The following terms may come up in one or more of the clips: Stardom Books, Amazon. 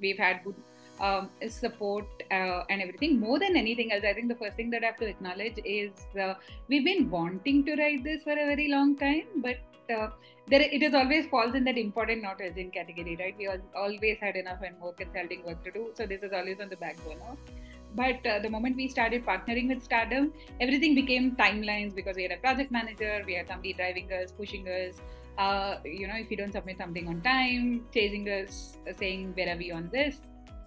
we've had good support and everything. More than anything else, I think the first thing that I have to acknowledge is we've been wanting to write this for a very long time, but it is always falls in that important not urgent category, right? We always had enough and more consulting work to do, so this is always on the back burner. But the moment we started partnering with Stardom, everything became timelines, because we had a project manager, we had somebody driving us, pushing us, if you don't submit something on time, chasing us, saying where are we on this.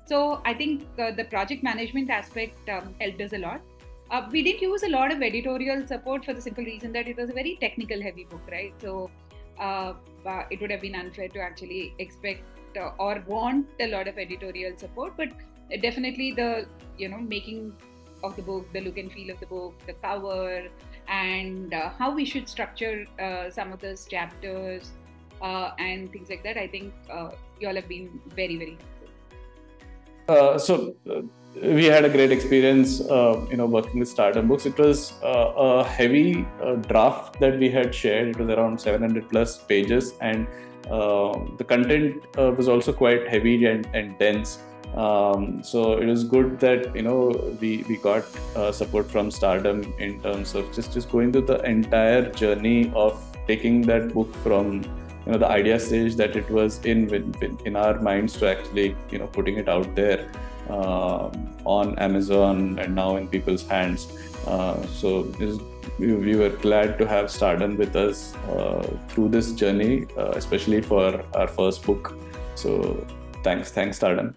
So I think the project management aspect helped us a lot. We didn't use a lot of editorial support for the simple reason that it was a very technical heavy book, right? So it would have been unfair to actually expect or want a lot of editorial support, but definitely the making of the book, the look and feel of the book, the cover, and how we should structure some of those chapters and things like that. I think you all have been very, very helpful. We had a great experience, working with Stardom Books. It was a heavy draft that we had shared. It was around 700 plus pages, and the content was also quite heavy and dense. So it was good that we got support from Stardom in terms of just going through the entire journey of taking that book from the idea stage that it was in our minds to actually putting it out there on Amazon and now in people's hands. So we were glad to have Stardom with us through this journey, especially for our first book. So thanks, Stardom.